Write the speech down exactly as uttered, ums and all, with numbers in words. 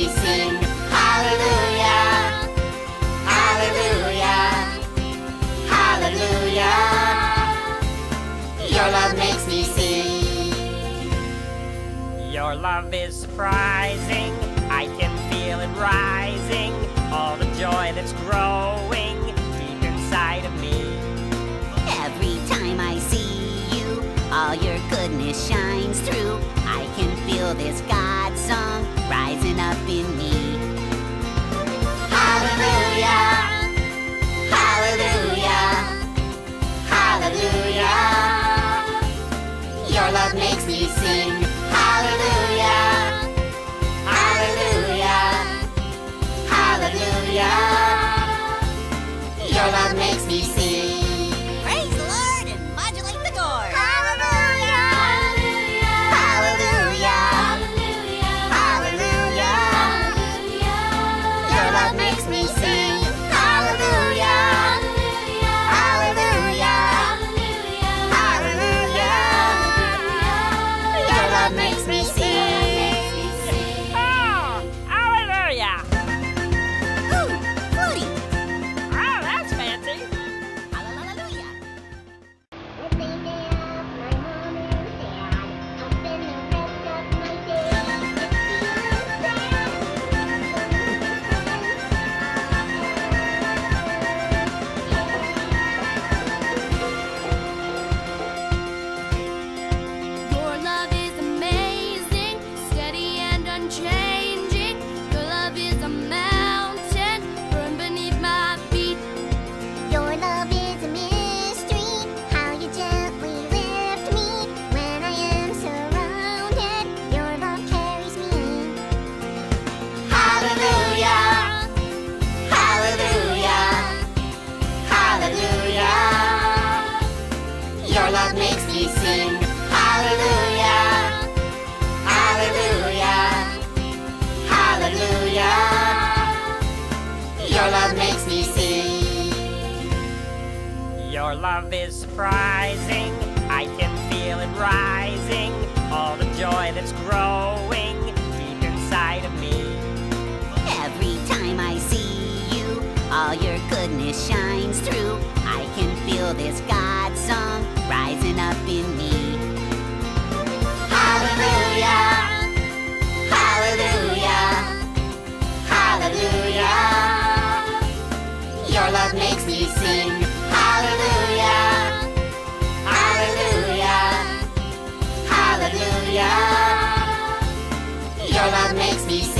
we sing hallelujah, hallelujah, hallelujah. Your love makes me sing. Your love is surprising, I can feel it rising, all the joy that's growing deep inside of me. Every time I see you, all your goodness shines through. I can feel this God song rising up in me. Hallelujah, hallelujah, hallelujah. Your love makes me sing hallelujah, hallelujah, hallelujah. Your love makes me sing. Your love is surprising, I can feel it rising, all the joy that's growing deep inside of me. Every time I see you, all your goodness shines through. I can feel this God song rising up in me. Hallelujah, hallelujah, hallelujah. Your love makes me sing. Hallelujah, hallelujah, hallelujah. Your love makes me sing.